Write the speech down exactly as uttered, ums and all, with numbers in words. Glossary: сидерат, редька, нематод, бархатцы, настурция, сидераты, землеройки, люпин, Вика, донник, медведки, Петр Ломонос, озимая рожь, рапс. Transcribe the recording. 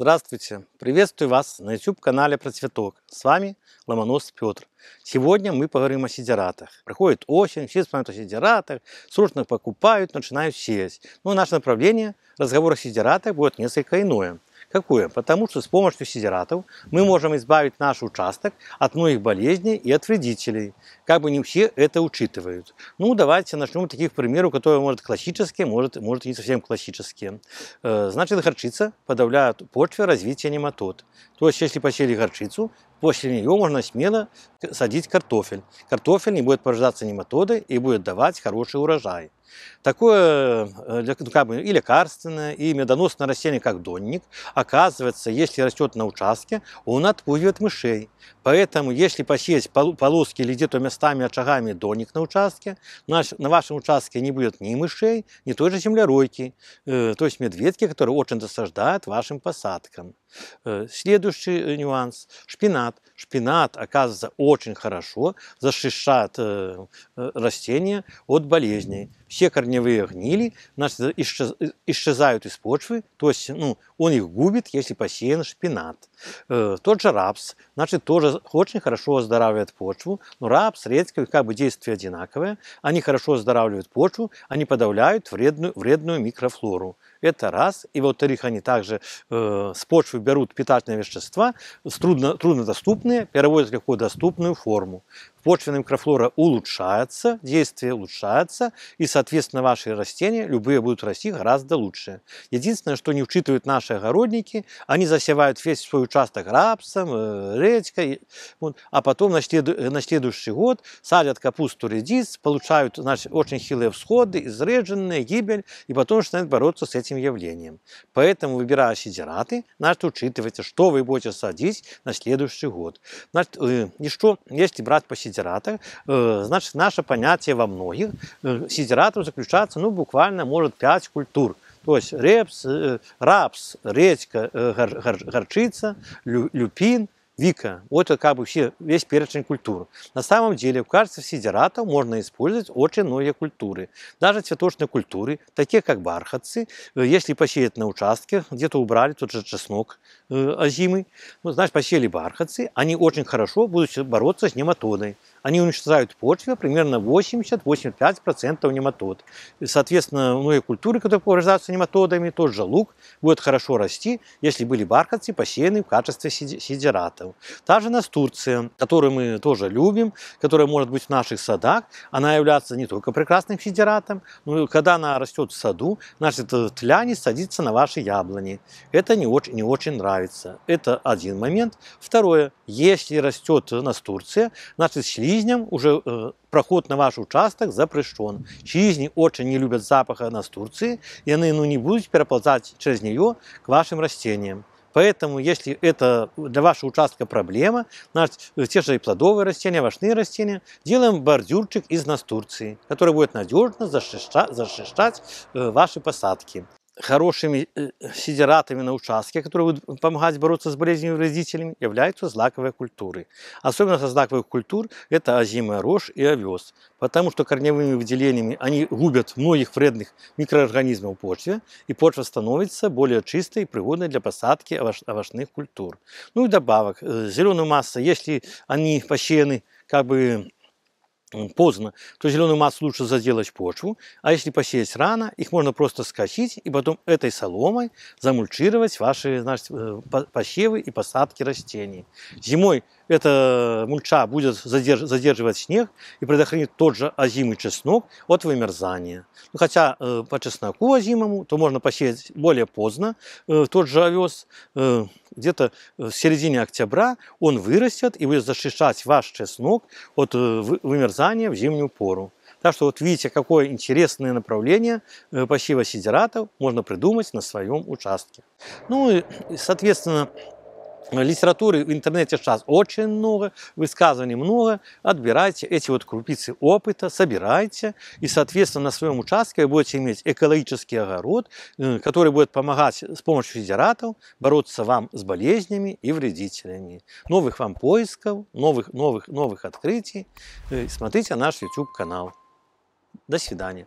Здравствуйте! Приветствую вас на YouTube-канале про цветок. С вами Ломонос Петр. Сегодня мы поговорим о сидератах. Проходит осень, все вспоминают о сидератах, срочно покупают, начинают сеять. Но наше направление разговора о сидератах будет несколько иное. Какое? Потому что с помощью сидератов мы можем избавить наш участок от многих болезней и от вредителей. Как бы не все это учитывают. Ну, давайте начнем с таких примеров, которые, может, классические, может, может и не совсем классические. Значит, горчица подавляет в почве развитие нематод. То есть, если посели горчицу, после нее можно смело садить картофель. Картофель не будет порождаться нематоды и будет давать хороший урожай. Такое как бы, и лекарственное, и медоносное растение, как донник, оказывается, если растет на участке, он отпугивает мышей. Поэтому, если посеять полоски или где-то местами, очагами донник на участке, на вашем участке не будет ни мышей, ни той же землеройки, то есть медведки, которые очень досаждают вашим посадкам. Следующий нюанс – шпинат. Шпинат, оказывается, очень хорошо защищает э, растения от болезней. Все корневые гнили, значит, исчезают из почвы, то есть ну, он их губит, если посеян шпинат. Э, тот же рапс, значит, тоже очень хорошо оздоравливает почву, но рапс, редька, как бы действие одинаковое, они хорошо оздоравливают почву, они подавляют вредную, вредную микрофлору. Это раз. И во-вторых, они также э, с почвы берут питательные вещества, трудно, труднодоступные, переводят в легко доступную форму. Почвенная микрофлора улучшается, действие улучшается, и, соответственно, ваши растения, любые, будут расти гораздо лучше. Единственное, что не учитывают наши огородники, они засевают весь свой участок рапсом, э, редькой, вот, а потом на, следу, на следующий год садят капусту, редис, получают, значит, очень хилые всходы, изреженные, гибель, и потом начинают бороться с этим явлением. Поэтому, выбирая сидераты, значит, учитывайте, что вы будете садить на следующий год. Значит, э, еще, если брать по сидератам, э, значит, наше понятие во многих э, сидератов заключается, ну, буквально, может, пять культур. То есть репс, э, рапс, редька, э, гор, гор, горчица, лю, люпин, вика. Вот как бы все, весь перечень культур. На самом деле, в качестве сидератов можно использовать очень многие культуры. Даже цветочные культуры, такие как бархатцы, если посеять на участке, где-то убрали тот же чеснок озимый, ну, значит, посеяли бархатцы, они очень хорошо будут бороться с нематодой. Они уничтожают в почве примерно восемьдесят — восемьдесят пять процентов нематод. И, соответственно, многие культуры, которые повреждаются нематодами, тот же лук будет хорошо расти, если были бархатцы посеяны в качестве сидератов. Та же настурция, которую мы тоже любим, которая может быть в наших садах, она является не только прекрасным сидератом, но и когда она растет в саду, значит, тля не садится на ваши яблони. Это не очень, не очень нравится. Это один момент. Второе. Если растет настурция, значит, слизням уже э, проход на ваш участок запрещен. Слизни очень не любят запаха настурции, и они ну, не будут переползать через нее к вашим растениям. Поэтому, если это для вашего участка проблема, значит, те же и плодовые растения, овощные растения, делаем бордюрчик из настурции, который будет надежно защищать, защищать э, ваши посадки. Хорошими сидератами на участке, которые будут помогать бороться с болезнью вредителями, являются злаковые культуры. Особенно со злаковых культур это озимая рожь и овес, потому что корневыми выделениями они губят многих вредных микроорганизмов в почве, и почва становится более чистой и пригодной для посадки овощных культур. Ну и добавок, зеленую массу, если они посеяны как бы поздно, то зеленую массу лучше заделать в почву, а если посеять рано, их можно просто скосить и потом этой соломой замульчировать ваши, значит, посевы и посадки растений. Зимой эта мульча будет задерживать снег и предохранит тот же озимый чеснок от вымерзания. Ну, хотя э, по чесноку озимому, то можно посеять более поздно э, тот же овес, э, где-то в середине октября он вырастет и будет защищать ваш чеснок от э, вымерзания в зимнюю пору. Так что вот видите, какое интересное направление э, посева сидератов можно придумать на своем участке. Ну и, соответственно, литературы в интернете сейчас очень много, высказываний много. Отбирайте эти вот крупицы опыта, собирайте. И, соответственно, на своем участке вы будете иметь экологический огород, который будет помогать с помощью сидератов бороться вам с болезнями и вредителями. Новых вам поисков, новых, новых, новых открытий. Смотрите наш YouTube-канал. До свидания.